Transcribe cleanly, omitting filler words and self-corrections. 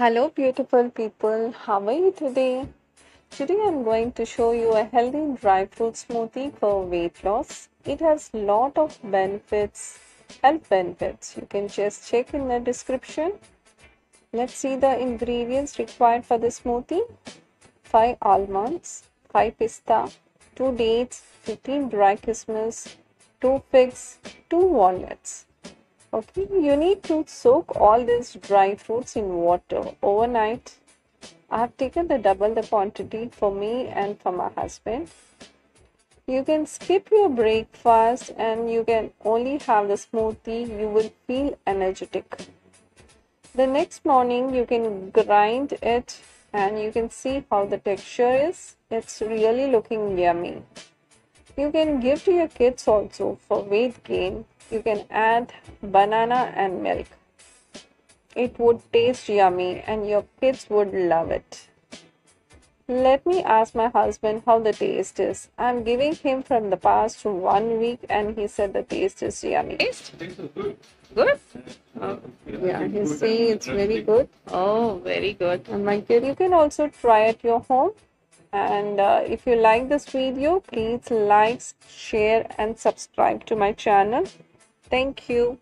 Hello beautiful people, how are you today? Today I'm going to show you a healthy dry fruit smoothie for weight loss. It has lot of benefits, health benefits. You can just check in the description. Let's see the ingredients required for the smoothie. 5 almonds, 5 pista, 2 dates, 15 dry kismis, 2 figs, 2 walnuts. Okay, you need to soak all these dry fruits in water overnight. I have taken the double the quantity for me and for my husband. You can skip your breakfast and you can only have the smoothie. You will feel energetic. The next morning you can grind it and you can see how the texture is. It's really looking yummy. You can give to your kids also for weight gain. You can add banana and milk. It would taste yummy and your kids would love it. Let me ask my husband how the taste is. I'm giving him from the past 1 week and he said the taste is yummy. Taste? Good. Good? Oh, yeah, you see it's very good. Oh, very good. And my kid, you can also try at your home. And if you like this video, please like, share and subscribe to my channel. Thank you.